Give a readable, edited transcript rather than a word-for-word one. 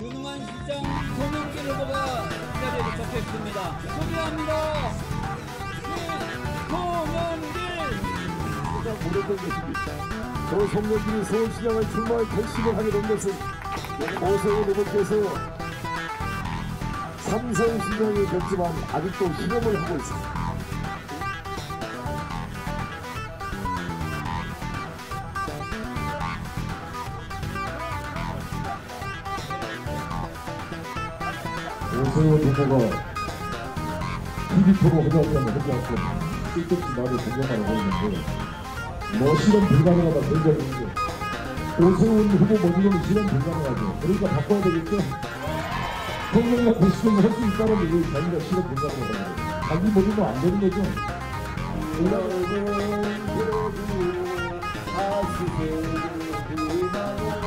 유능한 시장 송영길 후보가 이 자리에 접했습니다. 소개합니다. 송영길. 오래된 것입니다. 저 송영길이 서울시장을 출마할 결심을 하게 된 것은 오세훈 후보께서 삼성시장이 됐지만 아직도 실험을 하고 있습니다. 오세훈 후보가 TV프로 허가하면 허가하면 쓸데없이 말을 변경하라고 하는데 뭐 실험 불가능하다 변경하는데 오세훈 후보 먼저는 실험 불가능하죠. 그러니까 바꿔야 되겠죠. 성명과 고수정을 할 수 있다는 얘기 자기가 싫어 본다고 하잖아요. 자기 머리는 안 되는 거죠.